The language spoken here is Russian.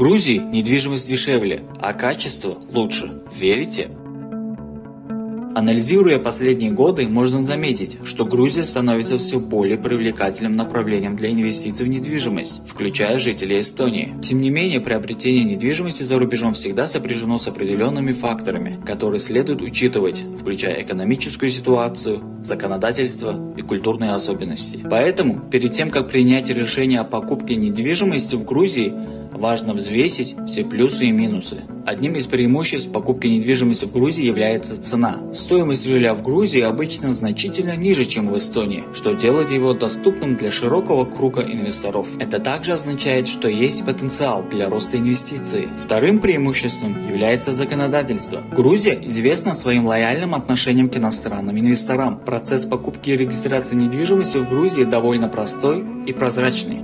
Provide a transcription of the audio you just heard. Грузии недвижимость дешевле, а качество лучше. Верите? Анализируя последние годы, можно заметить, что Грузия становится все более привлекательным направлением для инвестиций в недвижимость, включая жителей Эстонии. Тем не менее, приобретение недвижимости за рубежом всегда сопряжено с определенными факторами, которые следует учитывать, включая экономическую ситуацию, законодательство и культурные особенности. Поэтому, перед тем, как принять решение о покупке недвижимости в Грузии, важно взвесить все плюсы и минусы. Одним из преимуществ покупки недвижимости в Грузии является цена. Стоимость жилья в Грузии обычно значительно ниже, чем в Эстонии, что делает его доступным для широкого круга инвесторов. Это также означает, что есть потенциал для роста инвестиций. Вторым преимуществом является законодательство. Грузия известна своим лояльным отношением к иностранным инвесторам. Процесс покупки и регистрации недвижимости в Грузии довольно простой и прозрачный.